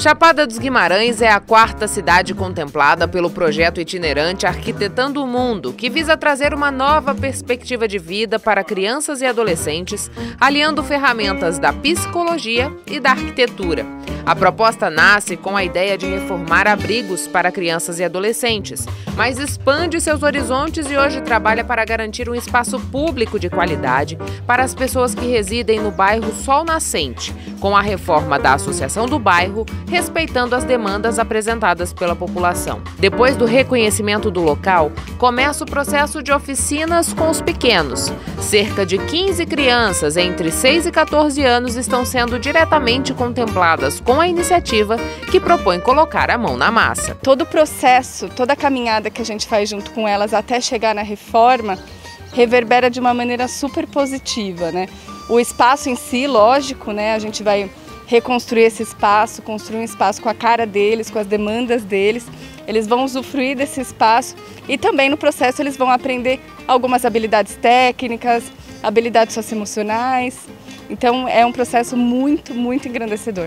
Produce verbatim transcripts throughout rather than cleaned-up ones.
Chapada dos Guimarães é a quarta cidade contemplada pelo projeto itinerante Arquitetando o Mundo, que visa trazer uma nova perspectiva de vida para crianças e adolescentes, aliando ferramentas da psicologia e da arquitetura. A proposta nasce com a ideia de reformar abrigos para crianças e adolescentes, mas expande seus horizontes e hoje trabalha para garantir um espaço público de qualidade para as pessoas que residem no bairro Sol Nascente, com a reforma da Associação do Bairro, respeitando as demandas apresentadas pela população. Depois do reconhecimento do local, começa o processo de oficinas com os pequenos. Cerca de quinze crianças entre seis e quatorze anos estão sendo diretamente contempladas com a iniciativa, que propõe colocar a mão na massa. Todo o processo, toda a caminhada que a gente faz junto com elas até chegar na reforma, reverbera de uma maneira super positiva, né? O espaço em si, lógico, né? A gente vai reconstruir esse espaço, construir um espaço com a cara deles, com as demandas deles. Eles vão usufruir desse espaço e também no processo eles vão aprender algumas habilidades técnicas, habilidades socioemocionais. Então é um processo muito, muito engrandecedor.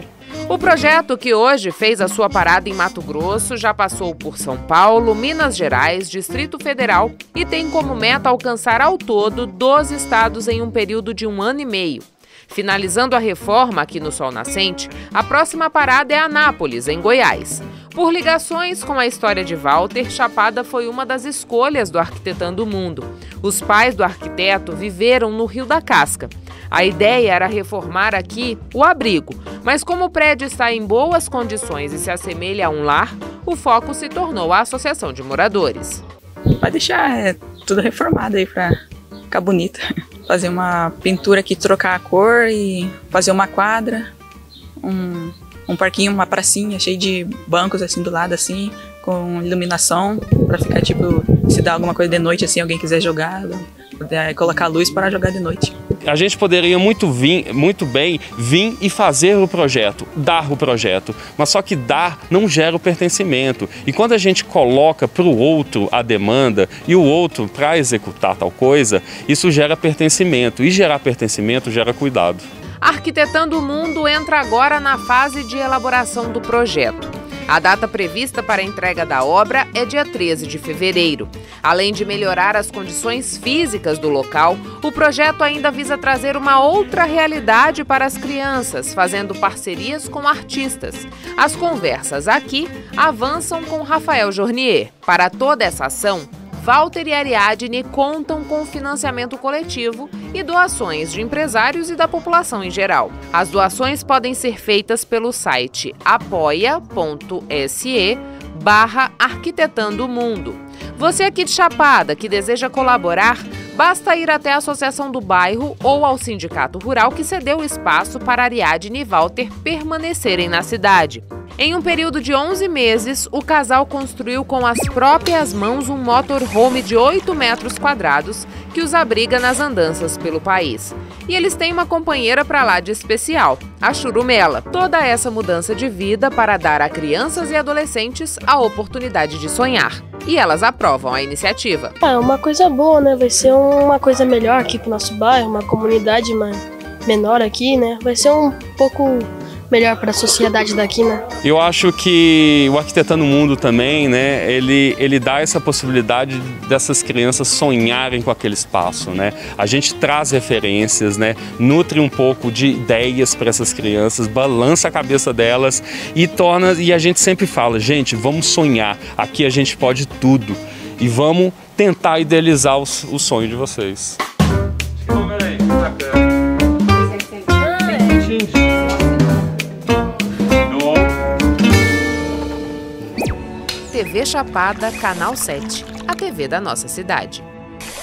O projeto, que hoje fez a sua parada em Mato Grosso, já passou por São Paulo, Minas Gerais, Distrito Federal e tem como meta alcançar ao todo doze estados em um período de um ano e meio. Finalizando a reforma aqui no Sol Nascente, a próxima parada é Anápolis, em Goiás. Por ligações com a história de Walter, Chapada foi uma das escolhas do Arquitetando o Mundo. Os pais do arquiteto viveram no Rio da Casca. A ideia era reformar aqui o abrigo, mas como o prédio está em boas condições e se assemelha a um lar, o foco se tornou a associação de moradores. Vai deixar é, tudo reformado aí para ficar bonito. Fazer uma pintura aqui, trocar a cor e fazer uma quadra, um, um parquinho, uma pracinha cheia de bancos assim do lado, assim, com iluminação, para ficar tipo, se dá alguma coisa de noite, assim, alguém quiser jogar, poder colocar a luz para jogar de noite. A gente poderia muito, vir, muito bem vir e fazer o projeto, dar o projeto, mas só que dar não gera o pertencimento. E quando a gente coloca para o outro a demanda e o outro para executar tal coisa, isso gera pertencimento. E gerar pertencimento gera cuidado. Arquitetando o Mundo entra agora na fase de elaboração do projeto. A data prevista para a entrega da obra é dia treze de fevereiro. Além de melhorar as condições físicas do local, o projeto ainda visa trazer uma outra realidade para as crianças, fazendo parcerias com artistas. As conversas aqui avançam com Rafael Journier. Para toda essa ação, Walter e Ariadne contam com financiamento coletivo e doações de empresários e da população em geral. As doações podem ser feitas pelo site apoia.se barra Arquitetando o Mundo. Você aqui de Chapada que deseja colaborar, basta ir até a Associação do Bairro ou ao Sindicato Rural que cedeu espaço para Ariadne e Walter permanecerem na cidade. Em um período de onze meses, o casal construiu com as próprias mãos um motorhome de oito metros quadrados que os abriga nas andanças pelo país. E eles têm uma companheira para lá de especial, a Churumela. Toda essa mudança de vida para dar a crianças e adolescentes a oportunidade de sonhar. E elas aprovam a iniciativa. É uma coisa boa, né? Vai ser uma coisa melhor aqui pro nosso bairro, uma comunidade menor aqui, né? Vai ser um pouco melhor para a sociedade daqui, né? Eu acho que o Arquitetando o Mundo também, né, ele, ele dá essa possibilidade dessas crianças sonharem com aquele espaço, né? A gente traz referências, né, nutre um pouco de ideias para essas crianças, balança a cabeça delas e torna, e a gente sempre fala, gente, vamos sonhar, aqui a gente pode tudo e vamos tentar idealizar o, o sonho de vocês. T V Chapada, Canal sete, a T V da nossa cidade.